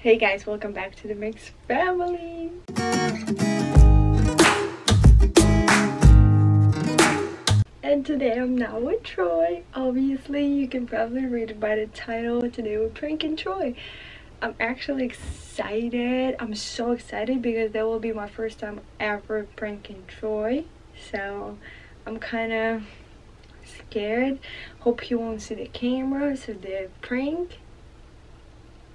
Hey guys, welcome back to the Mix family. And today I'm now with Troy. Obviously, you can probably read it by the title. Today we're pranking Troy. I'm actually excited. I'm so excited because that will be my first time ever pranking Troy. So I'm kind of scared. Hope he won't see the camera. So the prank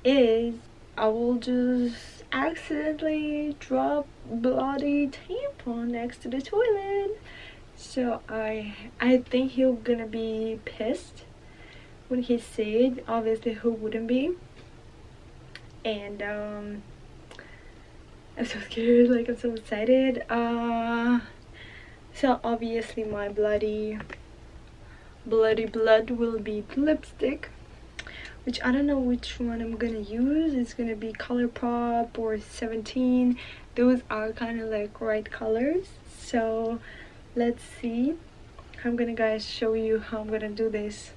is I will just accidentally drop bloody tampon next to the toilet. So I think he'll gonna be pissed when he see it. Obviously, who wouldn't be? And I'm so scared. Like, I'm so excited. So obviously my bloody blood will be lipstick, which I don't know which one I'm gonna use. It's gonna be ColourPop or 17. Those are kind of like right colors. So let's see. I'm gonna guys show you how I'm gonna do this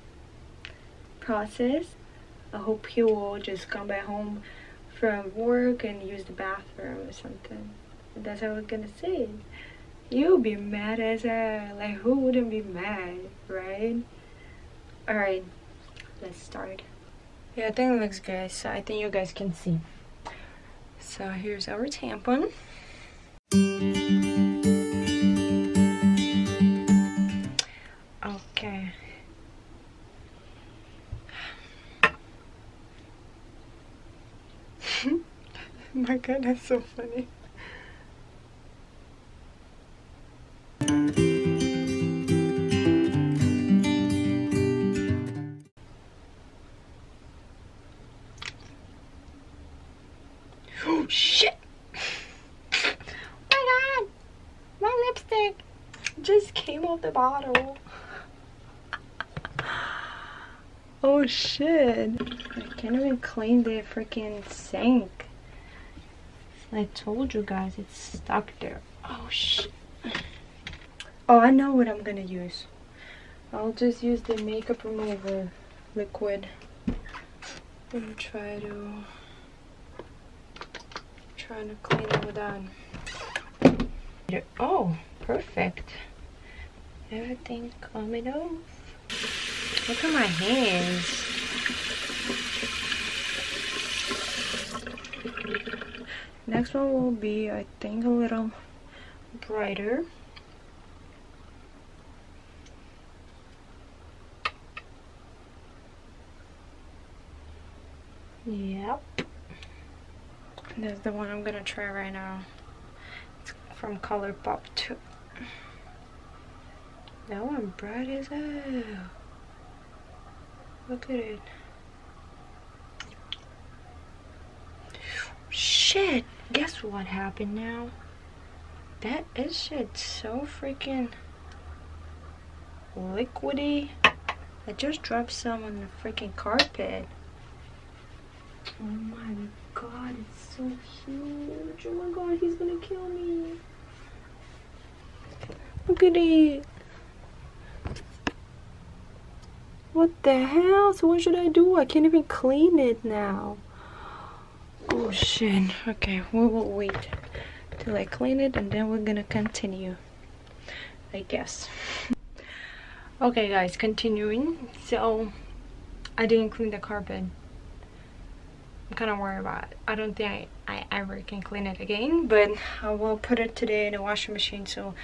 process. I hope he will just come back home from work and use the bathroom or something. That's how we're gonna say. You'll be mad as hell. Like, who wouldn't be mad, right? Alright, let's start. Yeah, I think it looks good, so I think you guys can see. So here's our tampon. Okay. My god, that's so funny. Oh shit! My god! My lipstick just came off the bottle. Oh shit! I can't even clean the freaking sink. I told you guys it's stuck there. Oh shit! Oh, I know what I'm gonna use. I'll just use the makeup remover liquid. I'm trying to clean it down. Oh, perfect. Everything coming off. Look at my hands. Next one will be, I think, a little brighter. Yep. That's the one I'm gonna try right now. It's from ColourPop too. That one bright as hell. Look at it. Shit! Guess what happened now? That is shit so freaking liquidy. I just dropped some on the freaking carpet. Oh my god, it's so huge. Oh my god, he's gonna kill me. Look at it. What the hell? So what should I do? I can't even clean it now. Oh shit. Okay, we will wait till I clean it and then we're gonna continue, I guess. Okay guys, continuing. So I didn't clean the carpet. I'm kind of worried about it. I don't think I ever can clean it again, but I will put it today in the washing machine, so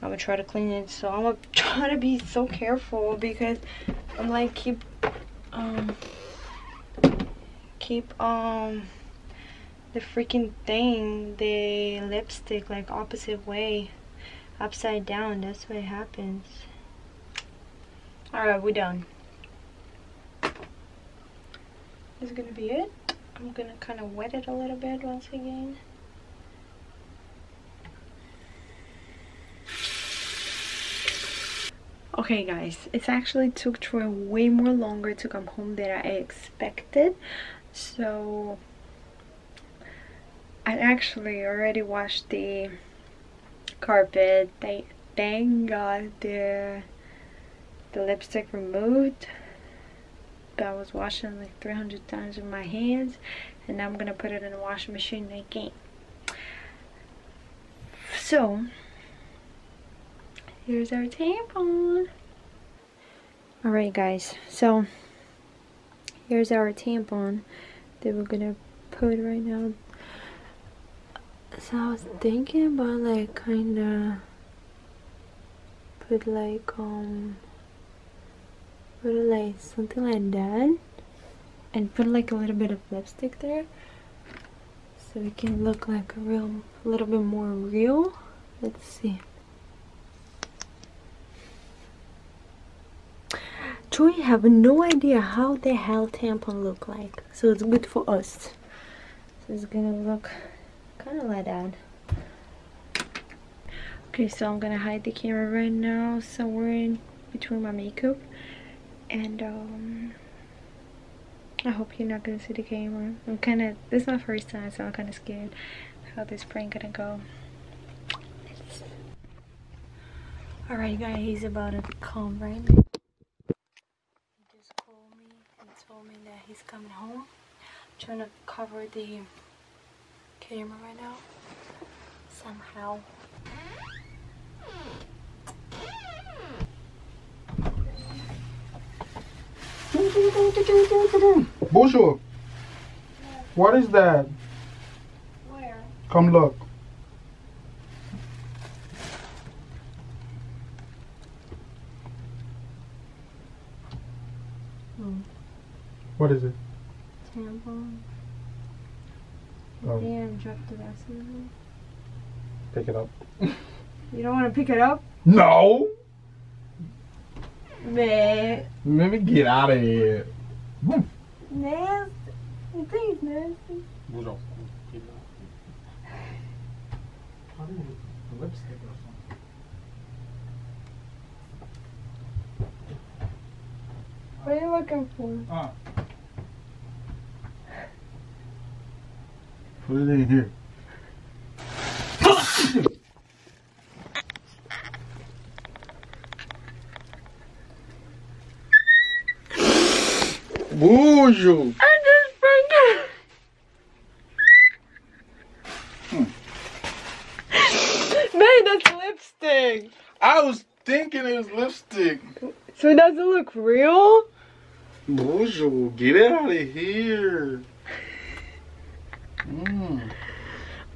I'm gonna try to clean it. So I'm gonna try to be so careful because I'm like keep the freaking thing, the lipstick, like opposite way, upside down. That's what happens. All right, we're done. That's gonna be it. I'm gonna kind of wet it a little bit once again. Okay guys, it actually took Troy way more longer to come home than I expected. So I actually already washed the carpet. Thank god the lipstick removed. I was washing like 300 times with my hands and now I'm gonna put it in the washing machine again. So here's our tampon. Alright guys, so here's our tampon that we're gonna put right now. So I was thinking about like kinda put like put like something like that and put like a little bit of lipstick there so it can look like a real, a little bit more real. Let's see. TROY have no idea how the hell tampon look like, so it's good for us. So it's gonna look kind of like that. Okay, so I'm gonna hide the camera right now somewhere in between my makeup, and I hope you're not gonna see the camera. I'm kind of, this is my first time, so I'm kind of scared how this prank gonna go. Alright guys, he's about to come right now. He just called me and told me that he's coming home. I'm trying to cover the camera right now somehow. Bonjour. What is that? Where? Come look. What is it? Tampon. Damn, drop the acid in there. Pick it up. You don't want to pick it up? No! Meh. Let me get out of here. Boom. Nasty. You think it's nasty? Get off. Get off. How do you put lipstick or something? What are you looking for? Put it in here. Bonjour. I just broke it. Man, that's lipstick. I was thinking it was lipstick. So it doesn't look real? Bonjour, get out of here.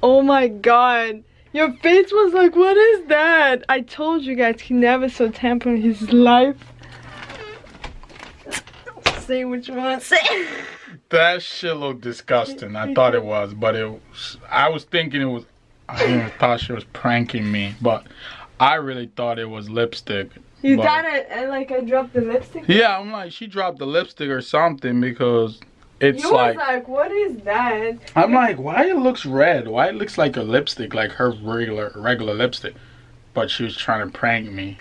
Oh my god, your face was like, what is that? I told you guys, he never saw tampon in his life. Say what you want to say. That shit looked disgusting. I thought it was, but it was, I was thinking it was, I thought she was pranking me, but I really thought it was lipstick. You thought I dropped the lipstick? Yeah, I'm like, she dropped the lipstick or something, because it's you was like, what is that? I'm like, why it looks red? Why it looks like a lipstick, like her regular lipstick? But she was trying to prank me.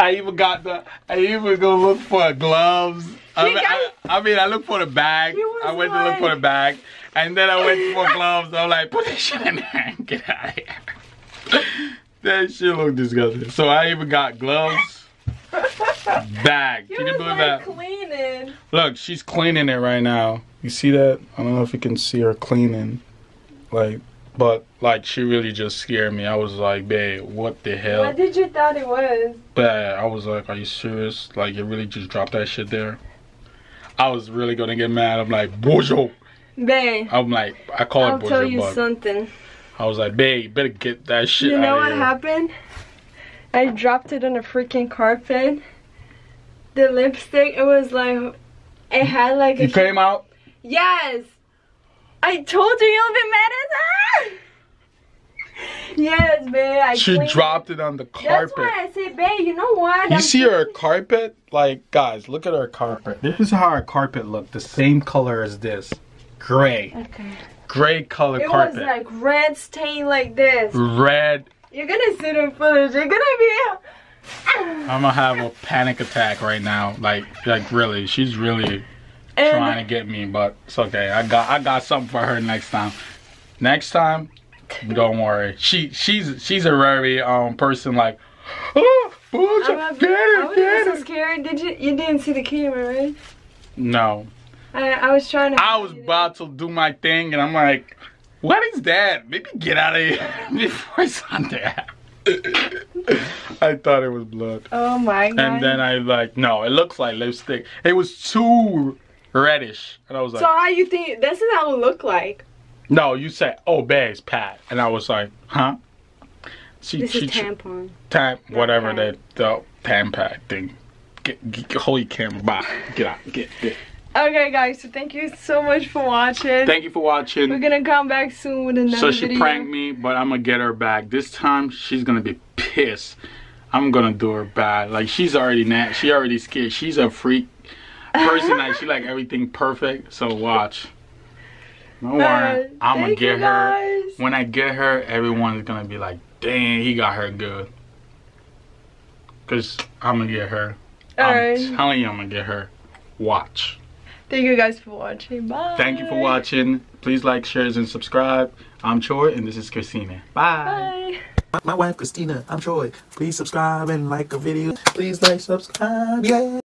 I even go look for gloves. I mean, I look for the bag. I went to look for the bag, and then I went for gloves. I'm like, put this shit in there and get out of here. That shit looked disgusting. So I even got gloves. Bag. Can you believe that? Cleaning. Look, she's cleaning it right now. You see that? I don't know if you can see her cleaning. Like, but like, she really just scared me. I was like, babe, what the hell? What did you thought it was? But I was like, are you serious? Like, you really just dropped that shit there? I was really gonna get mad. I'm like, bojo. Babe. I'm like, I call it bojo. I'll tell you something. I was like, babe, better get that shit out of here. You know what happened? I dropped it on the freaking carpet. The lipstick, it was like, it had like a... You came out? Yes! I told you, you'll be mad at her! Yes, babe, she dropped it on the carpet. That's why I said, babe, you know what? You see her carpet? Like, guys, look at her carpet. This is how her carpet looked. The same color as this. Gray. Okay. Gray color carpet. It was like red stain like this. Red. You're gonna see the footage. You're gonna be out. I'm gonna have a panic attack right now. Like really, she's really trying to get me, but it's okay. I got something for her next time. Next time, don't worry. She's a very person like. Oh, I was so scared. You didn't see the camera, right? No. I was trying to. I was about to do my thing, and I'm like, what is that? Maybe get out of here before it's on the app. I thought it was blood. Oh my god. And then I like, no, it looks like lipstick. It was too reddish. And I was like, so how you think this is how it looked like? No, you said, oh, babe's pat. And I was like, huh? This is tampon. Whatever that tampon thing. Holy cam, bye. Get out. Get. Okay, guys, so thank you so much for watching. Thank you for watching. We're gonna come back soon with another video. So she pranked me, but I'm gonna get her back. This time, she's gonna be pissed. I'm gonna do her bad. Like, she's already mad. She already scared. She's a freak person. Like, she like everything perfect. So watch. No worry. I'm gonna get her. When I get her, everyone's gonna be like, dang, he got her good. Because I'm gonna get her. I'm telling you, I'm gonna get her. Watch. Thank you guys for watching. Bye. Thank you for watching. Please like, share, and subscribe. I'm Troy, and this is Christina. Bye. Bye. My wife, Christina. I'm Troy. Please subscribe and like a video. Please like, subscribe. Yeah.